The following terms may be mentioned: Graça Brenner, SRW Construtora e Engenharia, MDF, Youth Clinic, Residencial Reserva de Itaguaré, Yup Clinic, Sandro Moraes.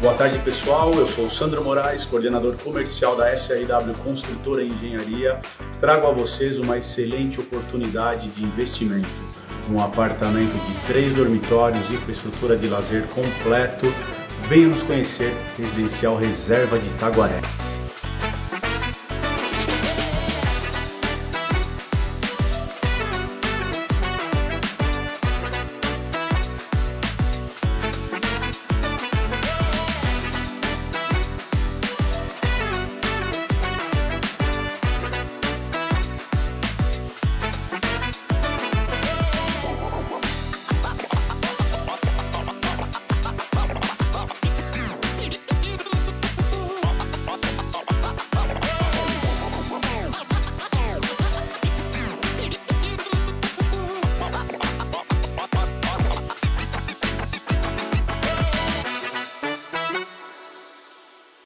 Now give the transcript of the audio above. Boa tarde, pessoal. Eu sou o Sandro Moraes, coordenador comercial da SRW Construtora e Engenharia. Trago a vocês uma excelente oportunidade de investimento. Um apartamento de 3 dormitórios, infraestrutura de lazer completo. Venha nos conhecer, Residencial Reserva de Itaguaré.